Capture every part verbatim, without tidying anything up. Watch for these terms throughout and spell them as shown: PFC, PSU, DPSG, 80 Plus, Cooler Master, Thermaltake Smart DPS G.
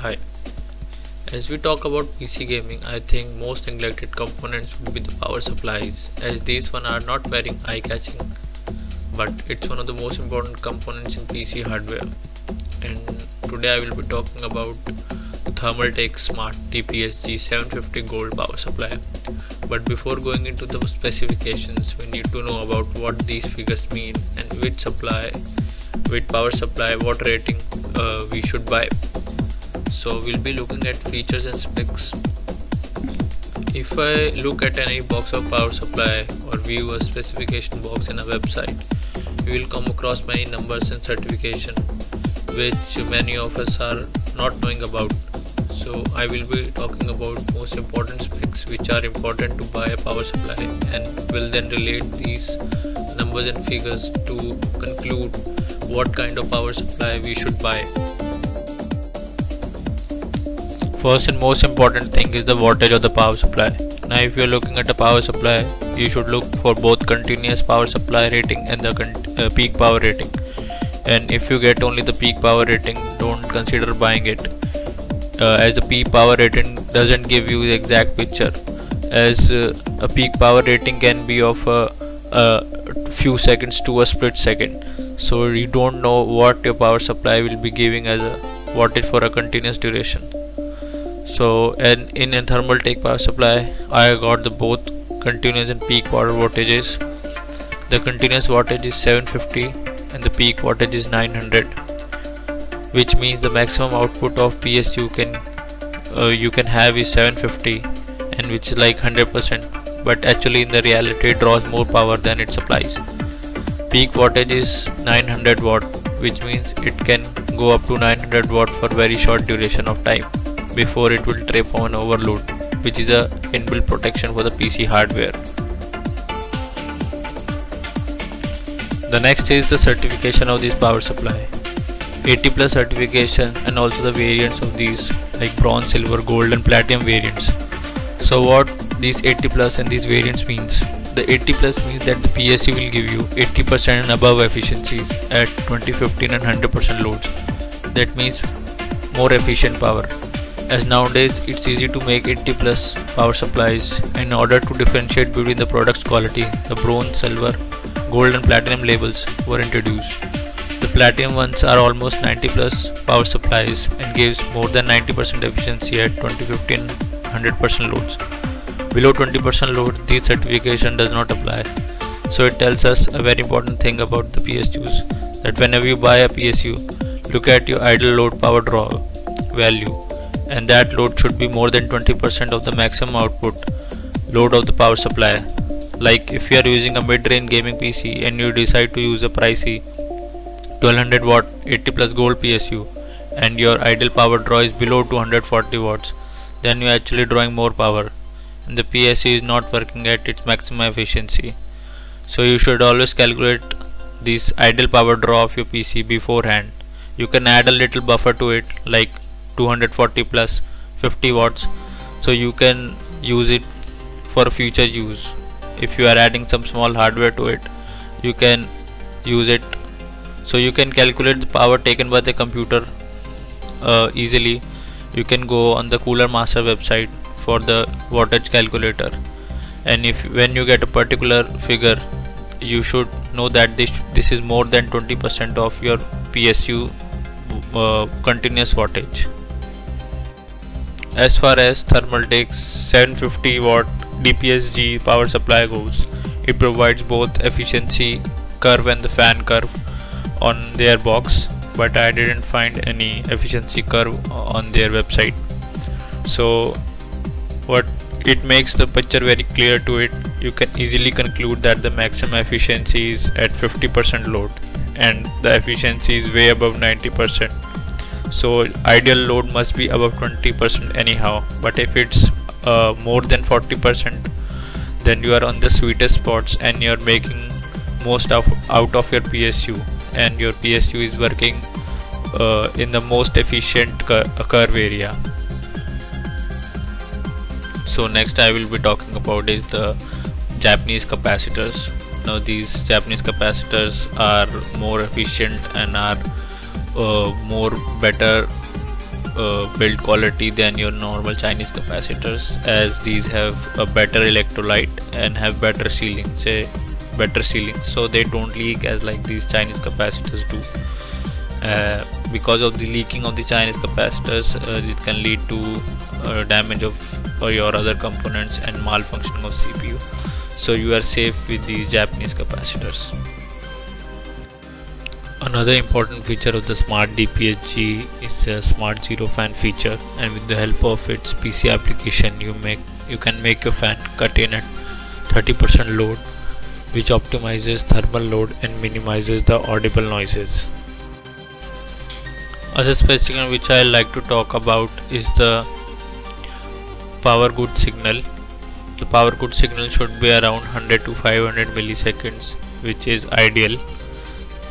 high. As we talk about P C gaming, I think most neglected components would be the power supplies, as these one are not very eye-catching, but it's one of the most important components in P C hardware. And today I will be talking about Thermaltake Smart D P S G seven fifty Gold power supply. But before going into the specifications, we need to know about what these figures mean and which supply, which power supply, what rating uh, we should buy. So we'll be looking at features and specs. If I look at any box of power supply or view a specification box in a website, you will come across many numbers and certification, which many of us are not knowing about. So I will be talking about most important specs which are important to buy a power supply, and will then relate these numbers and figures to conclude what kind of power supply we should buy. First and most important thing is the wattage of the power supply. Now if you are looking at a power supply, you should look for both continuous power supply rating and the uh, peak power rating. And if you get only the peak power rating, don't consider buying it, uh, as the peak power rating doesn't give you the exact picture, as uh, a peak power rating can be of a, a few seconds to a split second. So you don't know what your power supply will be giving as a wattage for a continuous duration. So and in a Thermaltake power supply, I got the both continuous and peak power wattages. The continuous wattage is seven fifty and the peak wattage is nine hundred, which means the maximum output of P S U can uh, you can have is seven fifty, and which is like one hundred percent, but actually in the reality it draws more power than it supplies. Peak wattage is nine hundred watt, which means it can go up to nine hundred watt for very short duration of time before it will trip on overload, which is a inbuilt protection for the P C hardware. The next is the certification of this power supply. eighty plus certification, and also the variants of these like bronze, silver, gold and platinum variants. So what these eighty plus and these variants means? The eighty plus means that the P S U will give you eighty percent and above efficiencies at twenty, fifteen and one hundred percent loads. That means more efficient power, as nowadays it's easy to make eighty plus power supplies. In order to differentiate between the product's quality, the bronze, silver, gold and platinum labels were introduced. The platinum ones are almost ninety plus power supplies and gives more than ninety percent efficiency at twenty, fifteen, one hundred percent loads. Below twenty percent load, this certification does not apply. So it tells us a very important thing about the P S Us, that whenever you buy a P S U, look at your idle load power draw value, and that load should be more than twenty percent of the maximum output load of the power supply. Like if you are using a mid-range gaming P C and you decide to use a pricey twelve hundred watt eighty plus gold P S U and your idle power draw is below two hundred forty watts, then you are actually drawing more power and the P S U is not working at its maximum efficiency. So you should always calculate this idle power draw of your P C beforehand. You can add a little buffer to it, like two hundred forty plus fifty watts, so you can use it for future use. If you are adding some small hardware to it, you can use it, so you can calculate the power taken by the computer uh, easily. You can go on the Cooler Master website for the wattage calculator, and if when you get a particular figure, you should know that this this is more than twenty percent of your P S U uh, continuous wattage. As far as Thermaltake's seven fifty watt D P S G power supply goes, it provides both efficiency curve and the fan curve on their box, but I didn't find any efficiency curve on their website. So what it makes the picture very clear to it. You can easily conclude that the maximum efficiency is at fifty percent load and the efficiency is way above ninety percent. So ideal load must be above twenty percent anyhow, but if it's Uh, more than forty percent, then you are on the sweetest spots and you are making most of, out of your P S U, and your P S U is working uh, in the most efficient cur curve area. So next I will be talking about is the Japanese capacitors. Now these Japanese capacitors are more efficient and are uh, more better uh, build quality than your normal Chinese capacitors, as these have a better electrolyte and have better sealing, say better sealing, so they don't leak as like these Chinese capacitors do. Uh, because of the leaking of the Chinese capacitors, uh, it can lead to uh, damage of uh, your other components and malfunctioning of C P U. So you are safe with these Japanese capacitors. Another important feature of the Smart D P S G is a Smart Zero Fan feature, and with the help of its P C application, you make you can make your fan cut in at thirty percent load, which optimizes thermal load and minimizes the audible noises. Other specification which I like to talk about is the power good signal. The power good signal should be around one hundred to five hundred milliseconds, which is ideal.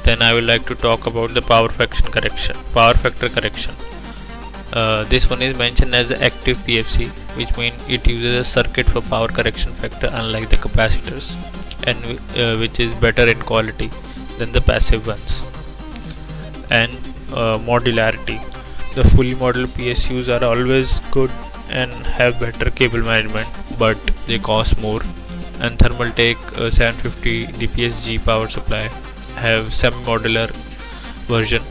Then I would like to talk about the power fraction correction, power factor correction. Uh, this one is mentioned as the active P F C, which means it uses a circuit for power correction factor, unlike the capacitors, and uh, which is better in quality than the passive ones. And uh, modularity. The fully modular P S Us are always good and have better cable management, but they cost more. And Thermaltake uh, seven fifty D P S G power supply have semi-modular version,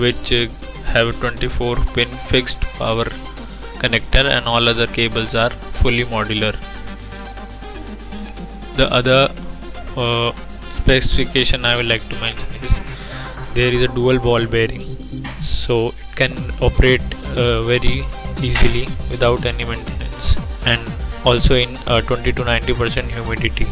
which uh, have a twenty-four pin fixed power connector, and all other cables are fully modular. The other uh, specification I would like to mention is there is a dual ball bearing, so it can operate uh, very easily without any maintenance, and also in uh, twenty to ninety percent humidity.